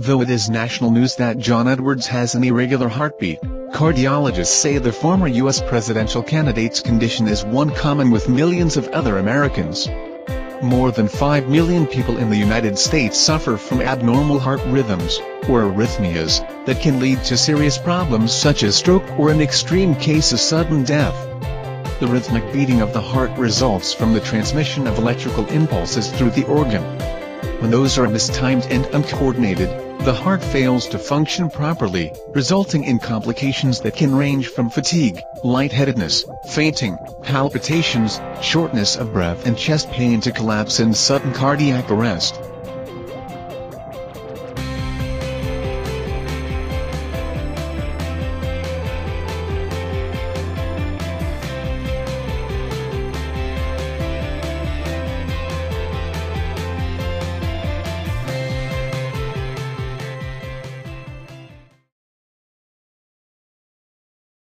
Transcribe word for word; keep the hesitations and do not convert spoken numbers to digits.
Though it is national news that John Edwards has an irregular heartbeat, cardiologists say the former U S presidential candidate's condition is one common with millions of other Americans. More than five million people in the United States suffer from abnormal heart rhythms, or arrhythmias, that can lead to serious problems such as stroke or, in extreme cases, sudden death. The rhythmic beating of the heart results from the transmission of electrical impulses through the organ. When those are mistimed and uncoordinated, the heart fails to function properly, resulting in complications that can range from fatigue, lightheadedness, fainting, palpitations, shortness of breath and chest pain to collapse and sudden cardiac arrest.